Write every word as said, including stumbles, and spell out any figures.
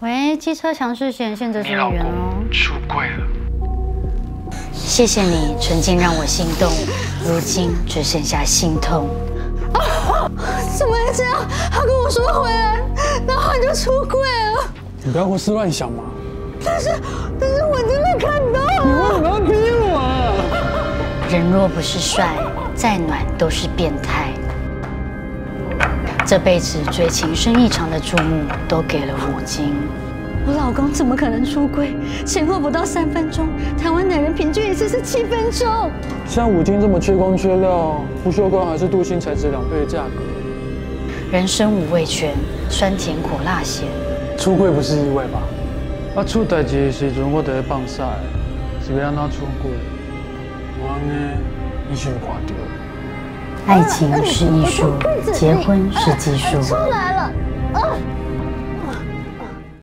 喂，机车强势险，现责成员哦。出柜了。谢谢你，曾经让我心动，如今只剩下心痛。啊！怎么会这样？他跟我说回来，然后你就出柜了。你不要胡思乱想嘛。但是，但是我真的看到了。你为什么要逼我啊？人若不是帅，再暖都是变态。 这辈子最情深意长的注目都给了吴京。我老公怎么可能出柜？前后不到三分钟，台湾男人平均一次是七分钟。像吴京这么缺光缺料，不锈钢还是镀锌才值两倍的价格。人生五味全，酸甜苦辣咸。出柜不是意外吧？我出代志的时阵，我就在放屎，是要安怎出柜？我呢，你想看到。 爱情是艺术，结婚是技术。出来了，啊！